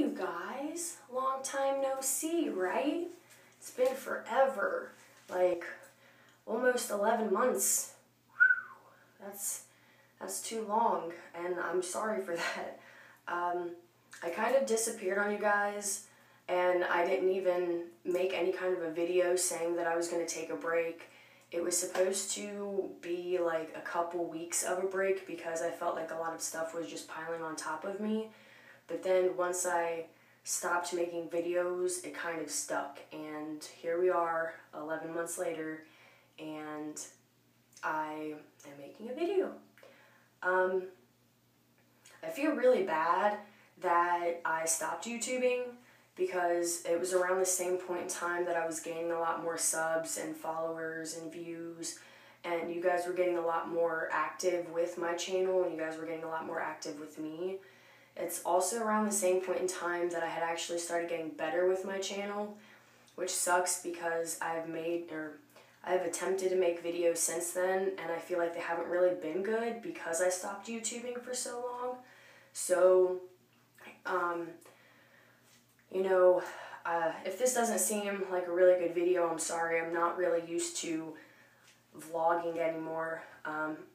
you guys? Long time no see, right? It's been forever, like almost 11 months. Whew. That's too long, and I'm sorry for that. I kind of disappeared on you guys, and I didn't even make any kind of a video saying that I was going to take a break. It was supposed to be like a couple weeks of a break because I felt like a lot of stuff was just piling on top of me. But then once I stopped making videos, it kind of stuck. And here we are 11 months later, and I am making a video. I feel really bad that I stopped YouTubing, because it was around the same point in time that I was gaining a lot more subs and followers and views, and you guys were getting a lot more active with my channel, and you guys were getting a lot more active with me. It's also around the same point in time that I had actually started getting better with my channel, which sucks because I've attempted to make videos since then, and I feel like they haven't really been good because I stopped YouTubing for so long. So, you know, if this doesn't seem like a really good video, I'm sorry. I'm not really used to vlogging anymore.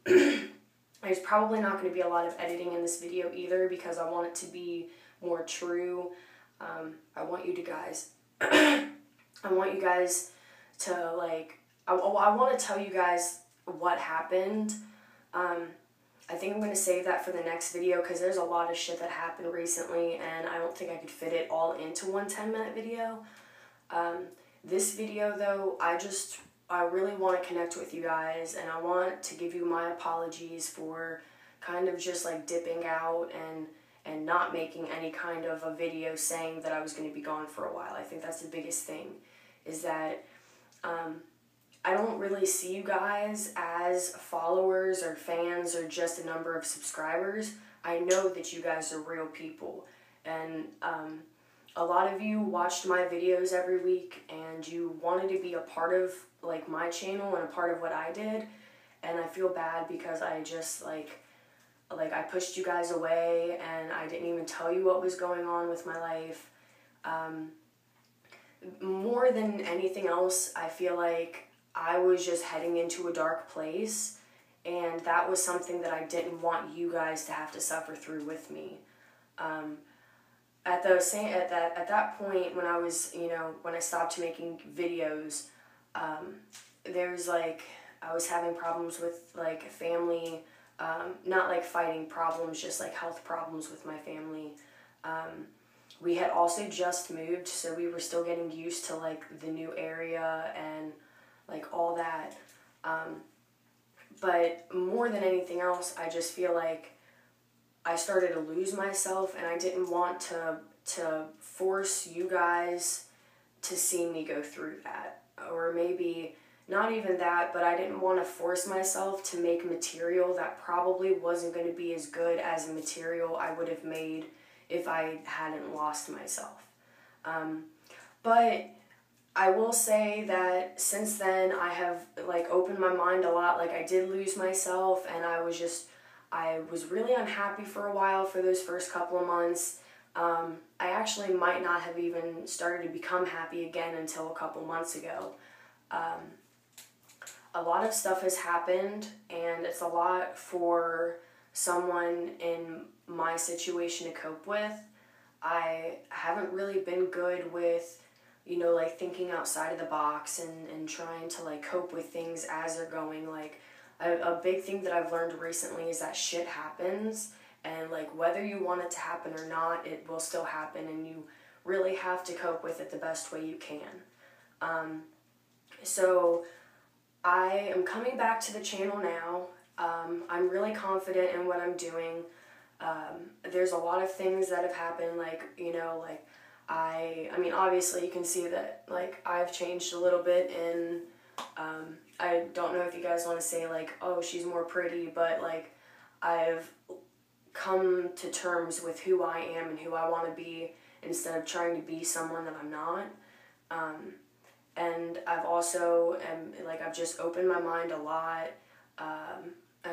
There's probably not going to be a lot of editing in this video either, because I want it to be more true. I want you guys to, like, I want to tell you guys what happened. I think I'm going to save that for the next video, because there's a lot of shit that happened recently, and I don't think I could fit it all into one 10-minute video. This video, though, I really want to connect with you guys, and I want to give you my apologies for kind of just, like, dipping out and not making any kind of a video saying that I was going to be gone for a while. I think that's the biggest thing, is that I don't really see you guys as followers or fans or just a number of subscribers. I know that you guys are real people, and a lot of you watched my videos every week, and you wanted to be a part of, like, my channel and a part of what I did, and I feel bad because I just, like I pushed you guys away, and I didn't even tell you what was going on with my life. More than anything else, I feel like I was just heading into a dark place, and that was something that I didn't want you guys to have to suffer through with me. At that point, when I was, you know, when I stopped making videos, I was having problems with, like, family, not like fighting problems, just like health problems with my family. We had also just moved, so we were still getting used to, like, the new area and, like, all that. But more than anything else, I just feel like I started to lose myself, and I didn't want to force you guys to see me go through that. Or maybe not even that, but I didn't want to force myself to make material that probably wasn't going to be as good as the material I would have made if I hadn't lost myself. But I will say that since then I have, like, opened my mind a lot. Like, I did lose myself, and I was really unhappy for a while for those first couple of months. I actually might not have even started to become happy again until a couple months ago. A lot of stuff has happened, and it's a lot for someone in my situation to cope with. I haven't really been good with, you know, like, thinking outside of the box and trying to, like, cope with things as they're going. Like, a big thing that I've learned recently is that shit happens, and, like, whether you want it to happen or not, it will still happen, and you really have to cope with it the best way you can. So I am coming back to the channel now. I'm really confident in what I'm doing. There's a lot of things that have happened, like, you know, like, I mean, obviously you can see that, like, I've changed a little bit, and I don't know if you guys want to say, like, oh, she's more pretty, but, like, I've come to terms with who I am and who I want to be instead of trying to be someone that I'm not. And I've also, like, I've just opened my mind a lot.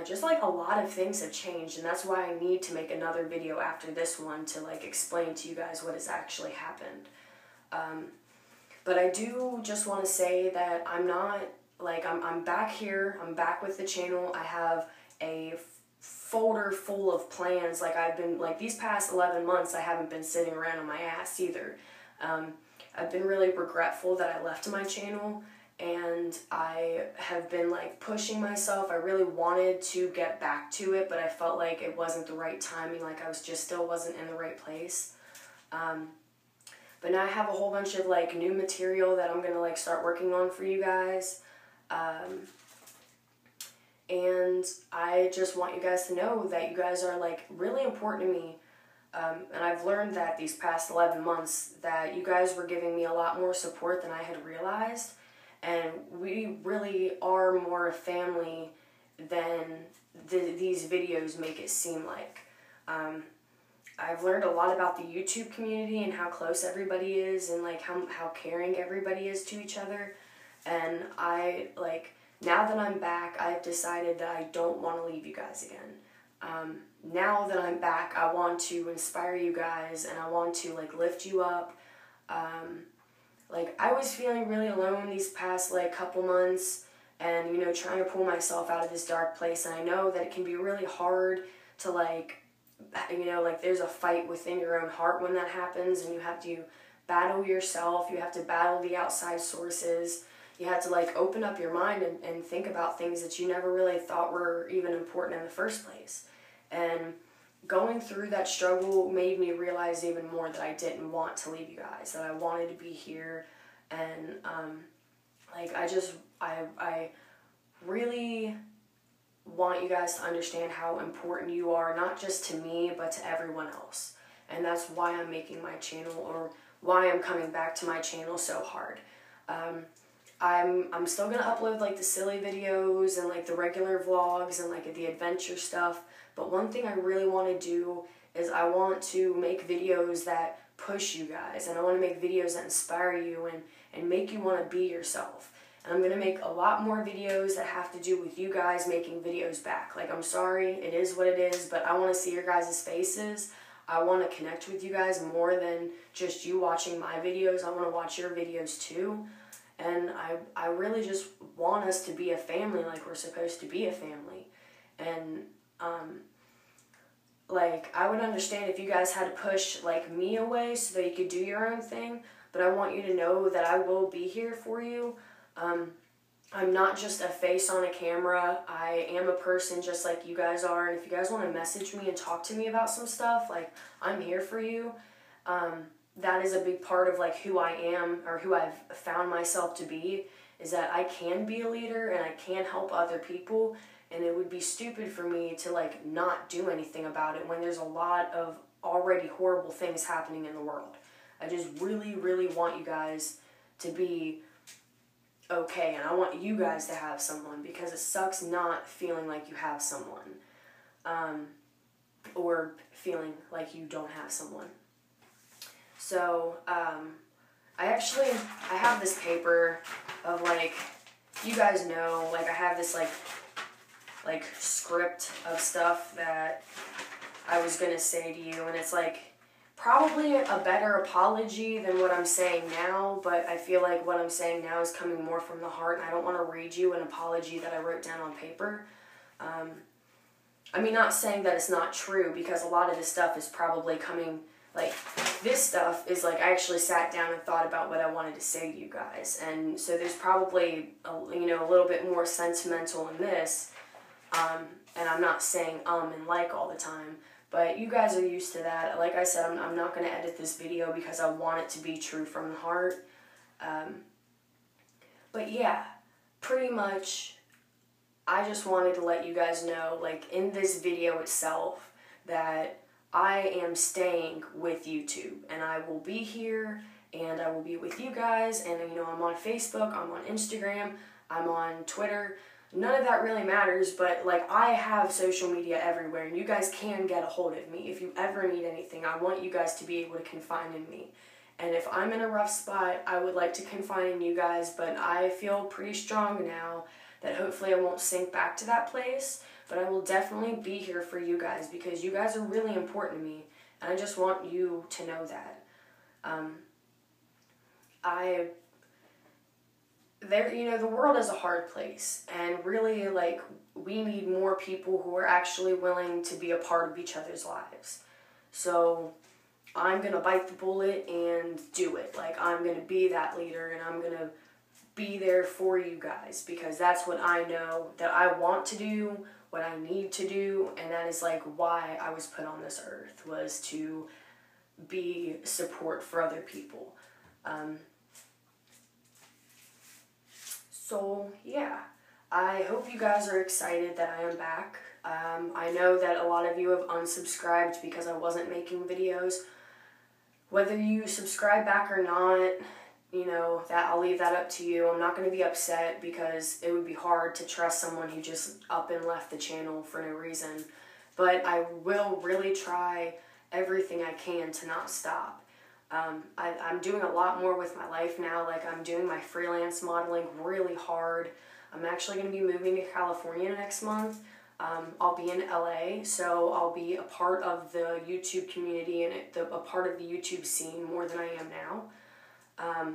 Just like a lot of things have changed, and that's why I need to make another video after this one to like explain to you guys what has actually happened. But I do just want to say that I'm not like, I'm back here, I'm back with the channel. I have a folder full of plans. Like I've been, like these past 11 months, I haven't been sitting around on my ass either. I've been really regretful that I left my channel, and I have been like pushing myself. I really wanted to get back to it, but I felt like it wasn't the right timing. Like I was just still wasn't in the right place. But now I have a whole bunch of like new material that I'm gonna like start working on for you guys. And I just want you guys to know that you guys are like really important to me. And I've learned that these past 11 months that you guys were giving me a lot more support than I had realized. And we really are more a family than these videos make it seem like. I've learned a lot about the YouTube community and how close everybody is, and like how caring everybody is to each other. And I like, now that I'm back, I've decided that I don't want to leave you guys again. Now that I'm back, I want to inspire you guys, and I want to like lift you up. Like I was feeling really alone these past like couple months, and you know, trying to pull myself out of this dark place. And I know that it can be really hard to like, you know, like there's a fight within your own heart when that happens, and you have to battle yourself, you have to battle the outside sources. You have to like open up your mind and think about things that you never really thought were even important in the first place. And going through that struggle made me realize even more that I didn't want to leave you guys, that I wanted to be here. And like I really want you guys to understand how important you are, not just to me, but to everyone else. And that's why I'm making my channel, or why I'm coming back to my channel so hard. I'm still gonna upload like the silly videos and like the regular vlogs and like the adventure stuff. But one thing I really want to do is I want to make videos that push you guys, and I want to make videos that inspire you and make you want to be yourself. And I'm going to make a lot more videos that have to do with you guys making videos back. Like, I'm sorry, it is what it is, but I want to see your guys' faces. I want to connect with you guys more than just you watching my videos. I want to watch your videos too. And I really just want us to be a family, like we're supposed to be a family. And like, I would understand if you guys had to push like me away so that you could do your own thing, but I want you to know that I will be here for you. I'm not just a face on a camera. I am a person just like you guys are. And if you guys want to message me and talk to me about some stuff, like, I'm here for you. That is a big part of like who I am, or who I've found myself to be, is that I can be a leader and I can help other people. And it would be stupid for me to like not do anything about it when there's a lot of already horrible things happening in the world. I just really, really want you guys to be okay, and I want you guys to have someone, because it sucks not feeling like you have someone, or feeling like you don't have someone. So I have this paper of like, you guys know, like I have this like script of stuff that I was gonna say to you, and it's like probably a better apology than what I'm saying now, but I feel like what I'm saying now is coming more from the heart, and I don't want to read you an apology that I wrote down on paper. I mean, not saying that it's not true, because a lot of this stuff is probably coming, like, this stuff is like, I actually sat down and thought about what I wanted to say to you guys, and so there's probably, you know, a little bit more sentimental in this. And I'm not saying and like all the time, but you guys are used to that. Like I said, I'm not going to edit this video because I want it to be true from the heart. But yeah, pretty much I just wanted to let you guys know, like in this video itself, that I am staying with YouTube, and I will be here, and I will be with you guys. And you know, I'm on Facebook, I'm on Instagram, I'm on Twitter. None of that really matters, but like I have social media everywhere, and you guys can get a hold of me if you ever need anything. I want you guys to be able to confide in me. And if I'm in a rough spot, I would like to confide in you guys, but I feel pretty strong now that hopefully I won't sink back to that place. but I will definitely be here for you guys because you guys are really important to me, and I just want you to know that. You know, the world is a hard place, and really, like, we need more people who are actually willing to be a part of each other's lives. So I'm gonna bite the bullet and do it. Like, I'm gonna be that leader, and I'm gonna be there for you guys, because that's what I know that I want to do, what I need to do, and that is, like, why I was put on this earth, was to be support for other people. So yeah, I hope you guys are excited that I am back. I know that a lot of you have unsubscribed because I wasn't making videos. Whether you subscribe back or not, you know, that I'll leave that up to you. I'm not going to be upset because it would be hard to trust someone who just up and left the channel for no reason. But I will really try everything I can to not stop. I'm doing a lot more with my life now. Like, I'm doing my freelance modeling really hard. I'm actually going to be moving to California next month. I'll be in LA, so I'll be a part of the YouTube community and a part of the YouTube scene more than I am now.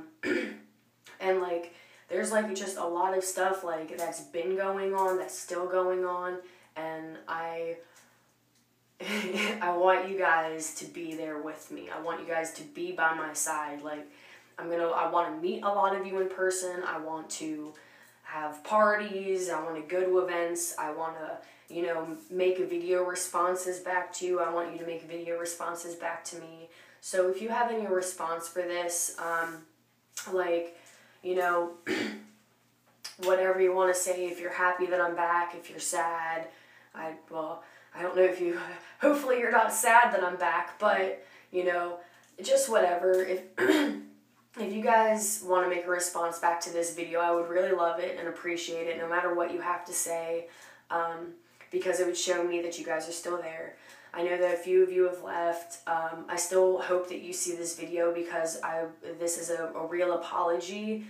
And, like, there's, like, just a lot of stuff, like, that's been going on, that's still going on, and I want you guys to be there with me. I want you guys to be by my side. Like, I want to meet a lot of you in person. I want to have parties. I want to go to events. I want to, you know, make video responses back to you. I want you to make video responses back to me. So if you have any response for this, like, you know, whatever you want to say, if you're happy that I'm back, if you're sad, I don't know if you, hopefully you're not sad that I'm back, but, you know, just whatever. If you guys want to make a response back to this video, I would really love it and appreciate it, no matter what you have to say, because it would show me that you guys are still there. I know that a few of you have left. I still hope that you see this video because this is a real apology.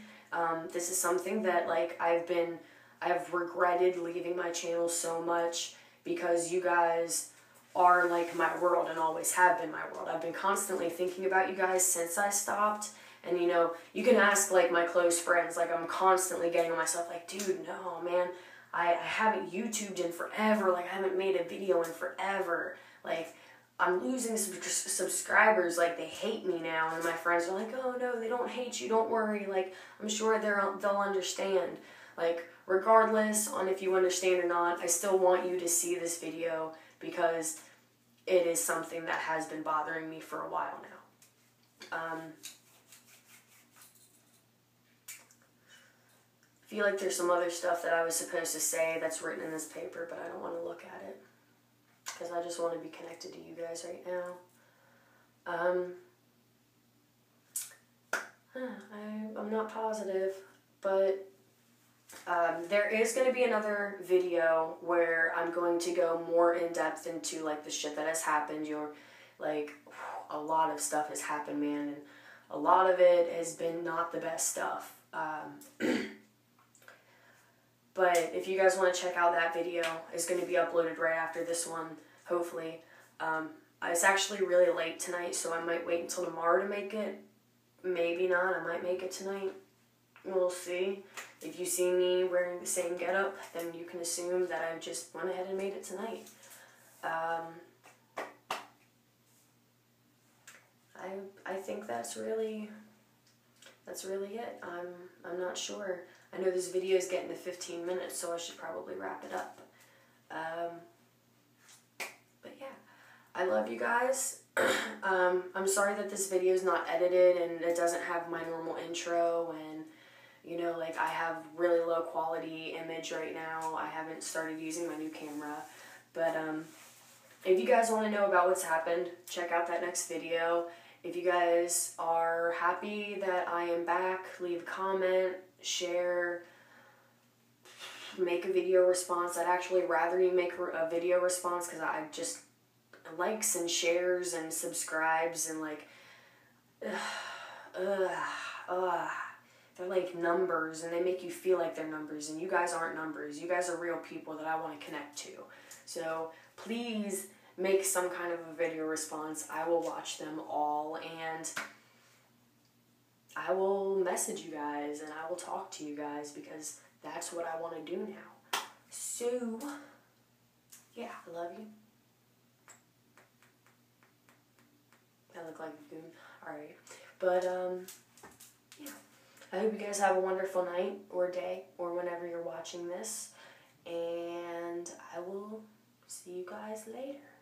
This is something that, like, I've regretted leaving my channel so much, because you guys are, like, my world and always have been my world. I've been constantly thinking about you guys since I stopped. And, you know, you can ask, like, my close friends. Like, I'm constantly getting myself like, dude, no, man. I haven't YouTubed in forever. Like, I haven't made a video in forever. Like, I'm losing subscribers. Like, they hate me now. And my friends are like, oh, no, they don't hate you. Don't worry. Like, I'm sure they'll understand. Like, regardless on if you understand or not, I still want you to see this video because it is something that has been bothering me for a while now. I feel like there's some other stuff that I was supposed to say that's written in this paper, but I don't want to look at it because I just want to be connected to you guys right now. I'm not positive, but there is going to be another video where I'm going to go more in depth into, like, the shit that has happened. Like, a lot of stuff has happened, man, and a lot of it has been not the best stuff. But if you guys want to check out that video, it's going to be uploaded right after this one, hopefully. It's actually really late tonight, so I might wait until tomorrow to make it. Maybe not. I might make it tonight. We'll see. If you see me wearing the same getup, then you can assume that I just went ahead and made it tonight. I think that's really it. I'm not sure. I know this video is getting to 15 minutes, so I should probably wrap it up. But yeah, I love you guys. I'm sorry that this video is not edited and it doesn't have my normal intro, and, you know, like, I have really low quality image right now. I haven't started using my new camera, but if you guys want to know about what's happened, check out that next video. If you guys are happy that I am back, leave a comment, share, make a video response. I'd actually rather you make a video response because I just likes and shares and subscribes and, like, They're like numbers, and they make you feel like they're numbers, and you guys aren't numbers. You guys are real people that I want to connect to. So please make some kind of a video response. I will watch them all, and I will message you guys, and I will talk to you guys, because that's what I want to do now. So, yeah, I love you. I look like a goon. Alright. But, yeah. I hope you guys have a wonderful night or day or whenever you're watching this. And I will see you guys later.